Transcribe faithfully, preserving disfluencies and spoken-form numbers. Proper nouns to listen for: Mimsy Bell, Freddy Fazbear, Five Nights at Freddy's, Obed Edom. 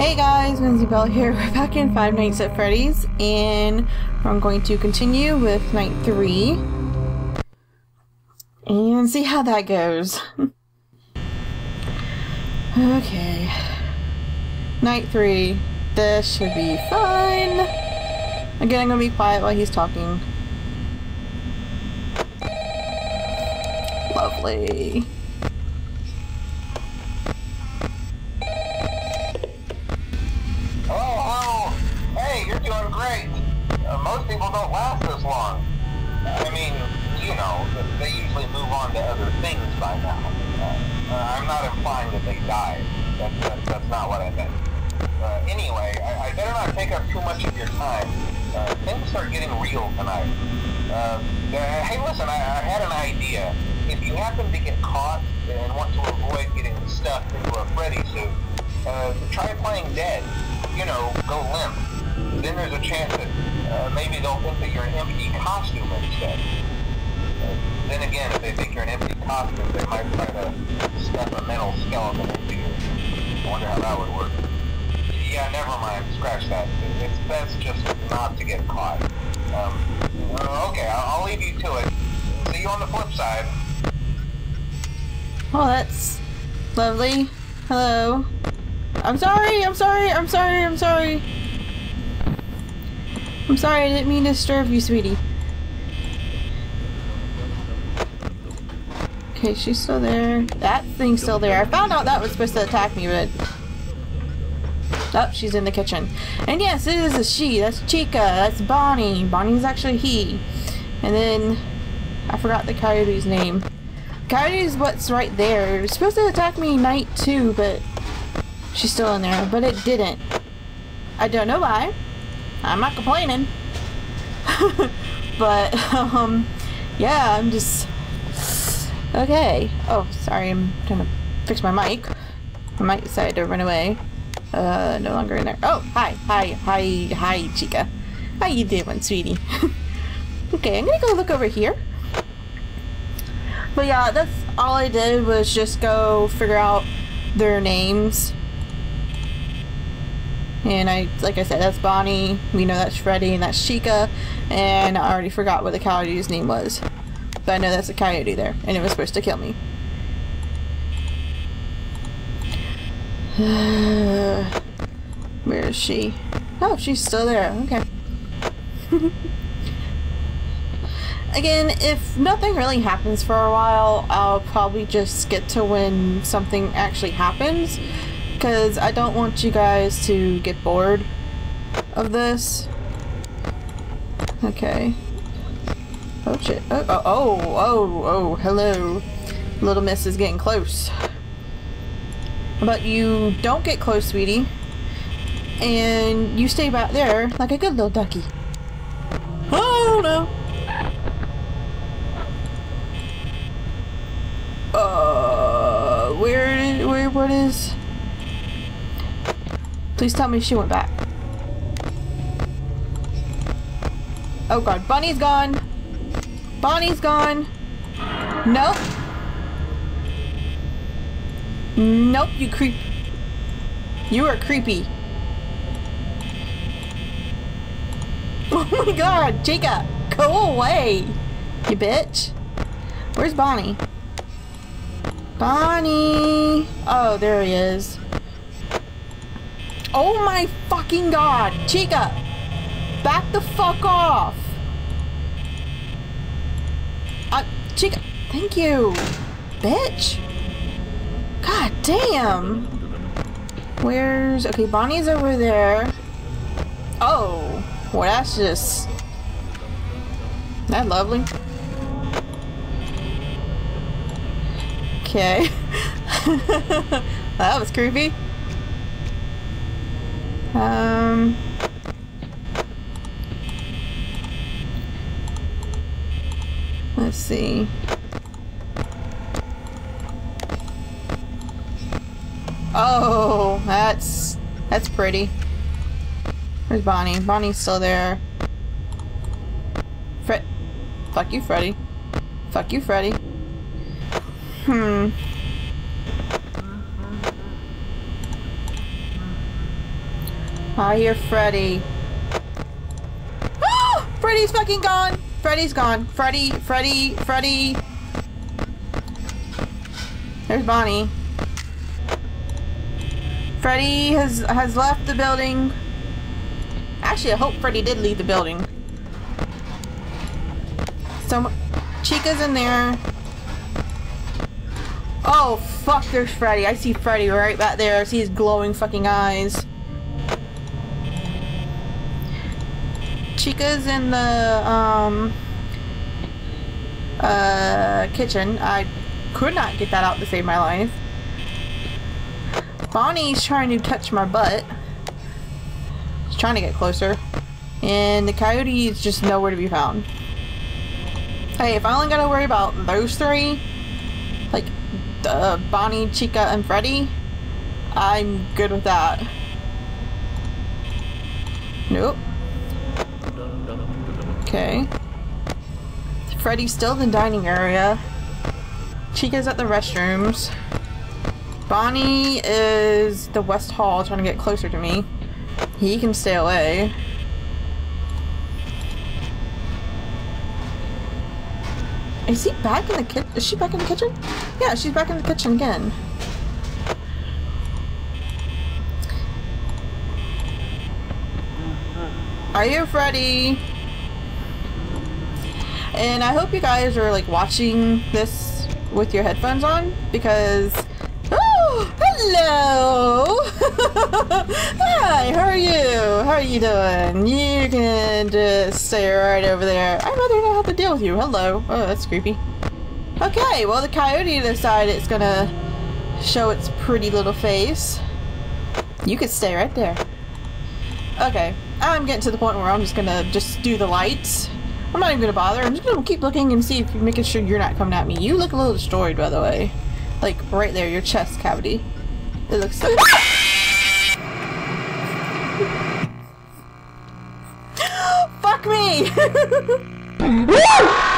Hey guys, Mimsy Bell here. We're back in Five Nights at Freddy's, and I'm going to continue with night three and see how that goes. Okay. Night three. This should be fun. Again, I'm gonna be quiet while he's talking. Lovely. Hello, hello. Hey, you're doing great. Uh, most people don't last this long. I mean, you know, they usually move on to other things by now. Uh, I'm not implying that they died. That's, that's, that's not what I meant. Uh, anyway, I, I better not take up too much of your time. Uh, things are getting real tonight. Uh, uh, hey, listen, I, I had an idea. If you happen to get caught and want to avoid getting stuffed into a Freddy suit, uh, try playing dead. You know, go limp. Then there's a chance that uh, maybe they'll think that you're an empty costume instead. Uh, then again, if they think you're an empty costume, they might try to stuff a mental skeleton into you. I wonder how that would work. Yeah, never mind. Scratch that. It's best just not to get caught. Um, okay, I'll, I'll leave you to it. See you on the flip side. Oh, that's lovely. Hello. I'm sorry, I'm sorry, I'm sorry, I'm sorry. I'm sorry, I didn't mean to disturb you, sweetie. Okay, she's still there. That thing's still there. I found out that was supposed to attack me, but... Oh, she's in the kitchen. And yes, it is a she. That's Chica. That's Bonnie. Bonnie's actually he. And then I forgot the coyote's name. Coyote is what's right there. It was supposed to attack me night two, but she's still in there. But it didn't. I don't know why. I'm not complaining. But um, yeah, I'm just okay. Oh, sorry. I'm trying to fix my mic. My mic decided to run away. Uh, no longer in there. Oh, hi, hi, hi, hi, Chica. How you doing, sweetie? Okay, I'm gonna go look over here. But yeah, that's all I did was just go figure out their names. And I, like I said, that's Bonnie. We know that's Freddy and that's Chica. And I already forgot what the coyote's name was. But I know that's a coyote there. And it was supposed to kill me. Where is she? Oh, she's still there. Okay. Again, if nothing really happens for a while, I'll probably just get to when something actually happens, because I don't want you guys to get bored of this. Okay. Oh shit. Oh, oh, oh, oh, oh, hello. Little miss is getting close. But you don't get close, sweetie, and you stay back there like a good little ducky. Oh no! Uh, where, where, what is? Please tell me she went back. Oh god, Bonnie's gone. Bonnie's gone. Nope. Nope, you creep. You are creepy. Oh my god, Chica, go away, you bitch. Where's Bonnie? Bonnie. Oh, there he is. Oh my fucking god, Chica, back the fuck off. Uh, Chica, thank you, bitch. God damn! Where's... Okay, Bonnie's over there. Oh! Well, that's just... That's lovely. Okay. That was creepy. Um... Let's see. Oh, that's that's pretty. Where's Bonnie? Bonnie's still there. Fred, fuck you, Freddy. Fuck you, Freddy. Hmm. I hear Freddy. Ah! Freddy's fucking gone! Freddy's gone. Freddy, Freddy, Freddy. There's Bonnie. Freddy has has left the building. Actually, I hope Freddy did leave the building. So, Chica's in there. Oh, fuck, there's Freddy. I see Freddy right back there. I see his glowing fucking eyes. Chica's in the, um, uh, kitchen. I could not get that out to save my life. Bonnie's trying to touch my butt. She's trying to get closer. And the coyote is just nowhere to be found. Hey, if I only gotta worry about those three, like, uh, Bonnie, Chica, and Freddy, I'm good with that. Nope. Okay. Freddy's still in the dining area. Chica's at the restrooms. Bonnie is the West Hall trying to get closer to me. He can stay away. Is he back in the kitchen? Is she back in the kitchen? Yeah, she's back in the kitchen again. Are you Freddy? And I hope you guys are like watching this with your headphones on, because oh, hello. Hi, how are you? How are you doing? You can just stay right over there. I'd rather not have to deal with you. Hello. Oh, that's creepy. Okay, well, the coyote decided it's gonna show its pretty little face. You could stay right there. Okay, I'm getting to the point where I'm just gonna just do the lights. I'm not even gonna bother. I'm just gonna keep looking and see if you're making sure you're not coming at me. You look a little destroyed, by the way. Like, right there, your chest cavity. It looks so- Fuck me!